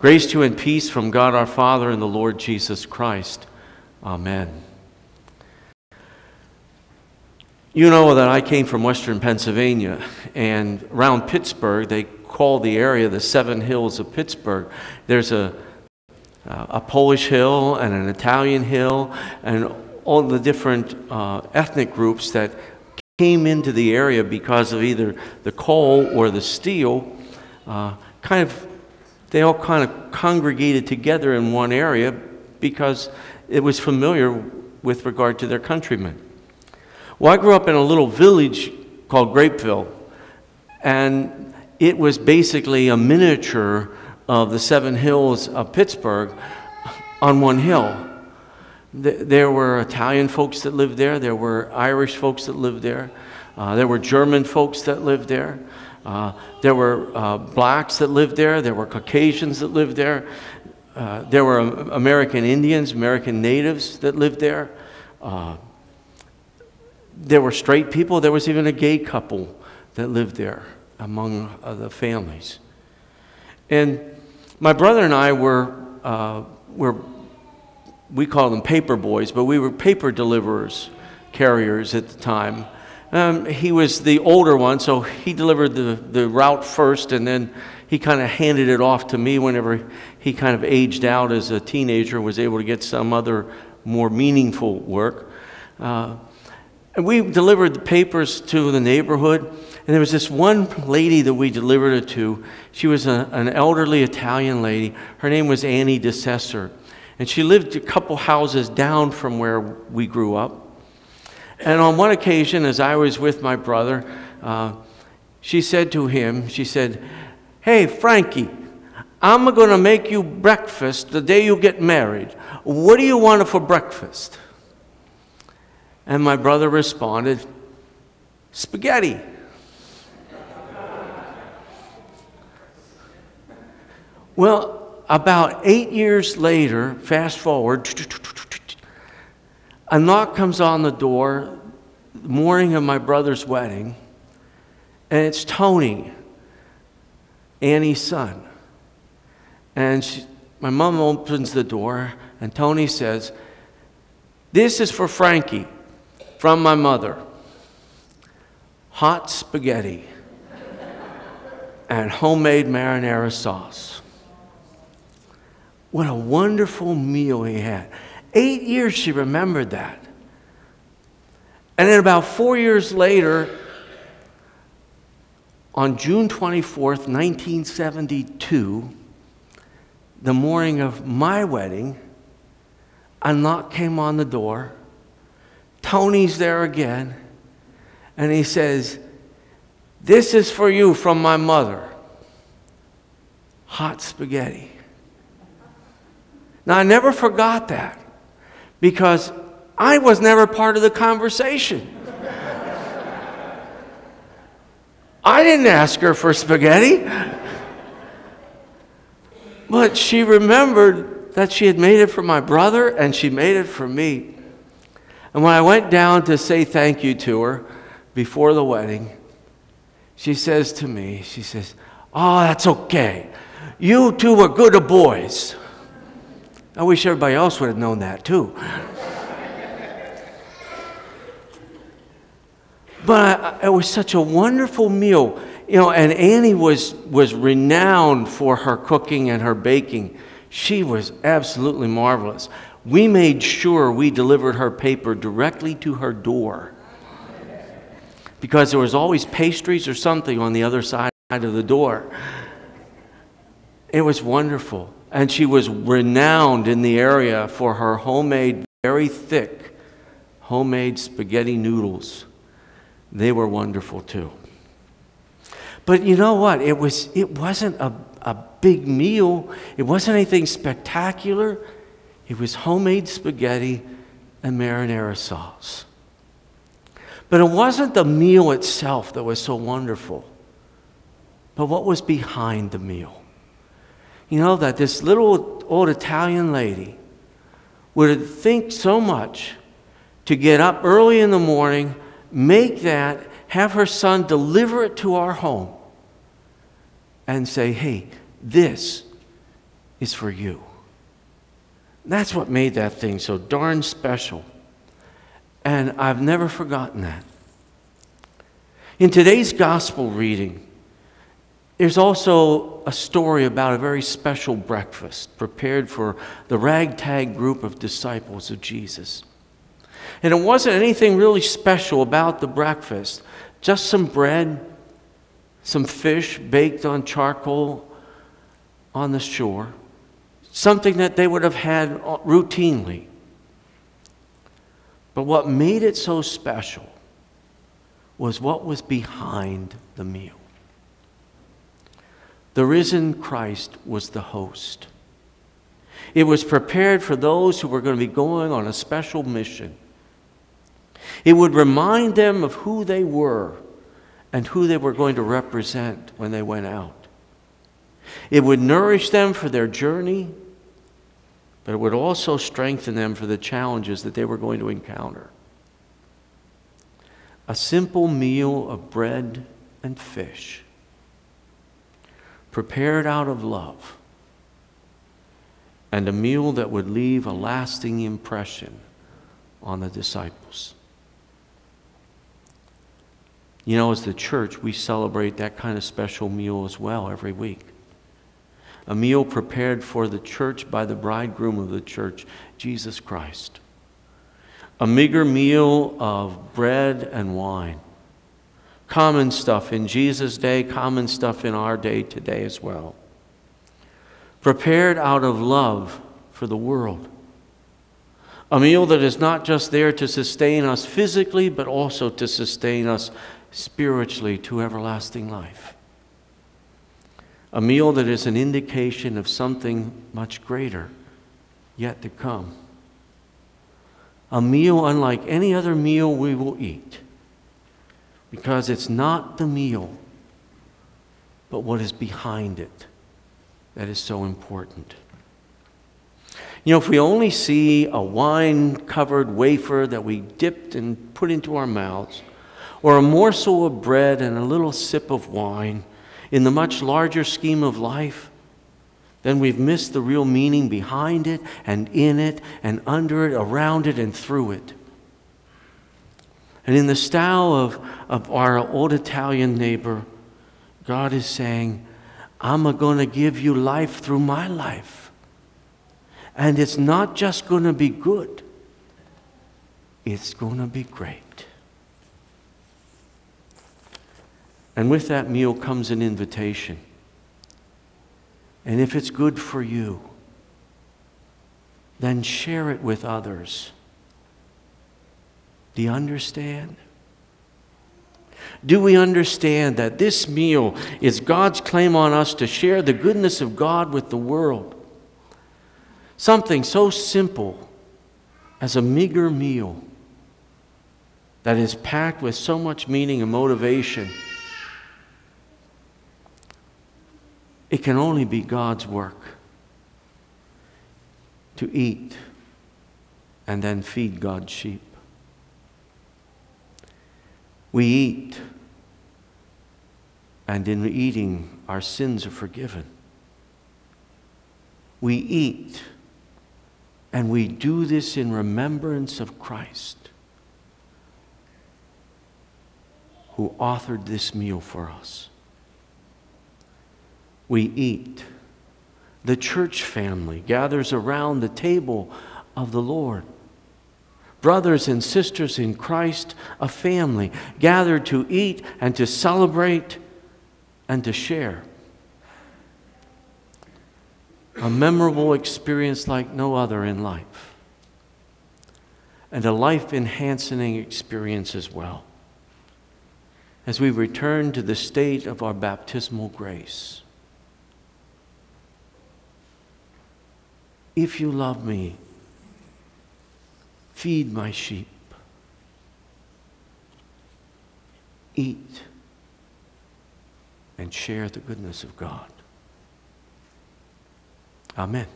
Grace to you and peace from God our Father and the Lord Jesus Christ. Amen. You know that I came from western Pennsylvania, and around Pittsburgh, they call the area the Seven Hills of Pittsburgh. There's a Polish hill and an Italian hill and all the different ethnic groups that came into the area because of either the coal or the steel. They all kind of congregated together in one area because it was familiar with regard to their countrymen. Well, I grew up in a little village called Grapeville, and it was basically a miniature of the Seven Hills of Pittsburgh on one hill. There were Italian folks that lived there. There were Irish folks that lived there. There were German folks that lived there. There were blacks that lived there. There were Caucasians that lived there. There were American Indians, American natives that lived there. There were straight people. There was even a gay couple that lived there among the families. And my brother and I were we call them paper boys, but we were paper deliverers, carriers at the time. He was the older one, so he delivered the route first, and then he kind of handed it off to me whenever he kind of aged out as a teenager and was able to get some other more meaningful work. And we delivered the papers to the neighborhood, and there was this one lady that we delivered it to. She was an elderly Italian lady. Her name was Annie DeSesser, and she lived a couple houses down from where we grew up. And on one occasion, as I was with my brother, she said to him, she said, "Hey, Frankie, I'm going to make you breakfast the day you get married. What do you want for breakfast?" And my brother responded, "Spaghetti." Well, about 8 years later, fast forward, a knock comes on the door the morning of my brother's wedding, and it's Tony, Annie's son. And my mom opens the door, and Tony says, "This is for Frankie, from my mother. Hot spaghetti and homemade marinara sauce." What a wonderful meal he had. 8 years she remembered that. And then about 4 years later, on June 24th, 1972, the morning of my wedding, a knock came on the door. Tony's there again, and he says, "This is for you from my mother. Hot spaghetti." Now, I never forgot that, because I was never part of the conversation. I didn't ask her for spaghetti. But she remembered that she had made it for my brother, and she made it for me. And when I went down to say thank you to her before the wedding, she says to me, she says, "Oh, that's okay. You two were good boys." I wish everybody else would have known that too. But it was such a wonderful meal. You know, and Annie was renowned for her cooking and her baking. She was absolutely marvelous. We made sure we delivered her paper directly to her door, because there was always pastries or something on the other side of the door. It was wonderful. And she was renowned in the area for her homemade, very thick, homemade spaghetti noodles. They were wonderful too. But you know what? It wasn't a big meal. It wasn't anything spectacular. It was homemade spaghetti and marinara sauce. But it wasn't the meal itself that was so wonderful, but what was behind the meal. You know, that this little old Italian lady would think so much to get up early in the morning, make that, have her son deliver it to our home, and say, "Hey, this is for you. That's what made that thing so darn special. And I've never forgotten that. In today's gospel reading, there's also a story about a very special breakfast prepared for the ragtag group of disciples of Jesus. And it wasn't anything really special about the breakfast, just some bread, some fish baked on charcoal on the shore, something that they would have had routinely. But what made it so special was what was behind the meal. The risen Christ was the host. It was prepared for those who were going to be going on a special mission. It would remind them of who they were and who they were going to represent when they went out. It would nourish them for their journey, but it would also strengthen them for the challenges that they were going to encounter. A simple meal of bread and fish, prepared out of love, and a meal that would leave a lasting impression on the disciples. You know, as the church, we celebrate that kind of special meal as well every week. A meal prepared for the church by the bridegroom of the church, Jesus Christ. A meager meal of bread and wine. Common stuff in Jesus' day, common stuff in our day today as well. Prepared out of love for the world. A meal that is not just there to sustain us physically, but also to sustain us spiritually to everlasting life. A meal that is an indication of something much greater yet to come. A meal unlike any other meal we will eat, because it's not the meal, but what is behind it that is so important. You know, if we only see a wine-covered wafer that we dipped and put into our mouths, or a morsel of bread and a little sip of wine, in the much larger scheme of life, then we've missed the real meaning behind it and in it and under it, around it and through it. And in the style of our old Italian neighbor, God is saying, I'm going to give you life through my life. And it's not just going to be good. It's going to be great. And with that meal comes an invitation. And if it's good for you, then share it with others. Do you understand? Do we understand that this meal is God's claim on us to share the goodness of God with the world? Something so simple as a meager meal that is packed with so much meaning and motivation. It can only be God's work to eat and then feed God's sheep. We eat, and in eating, our sins are forgiven. We eat, and we do this in remembrance of Christ, who authored this meal for us. We eat. The church family gathers around the table of the Lord. Brothers and sisters in Christ, a family, gathered to eat and to celebrate and to share. A memorable experience like no other in life. And a life-enhancing experience as well. As we return to the state of our baptismal grace. If you love me, feed my sheep. Eat and share the goodness of God. Amen.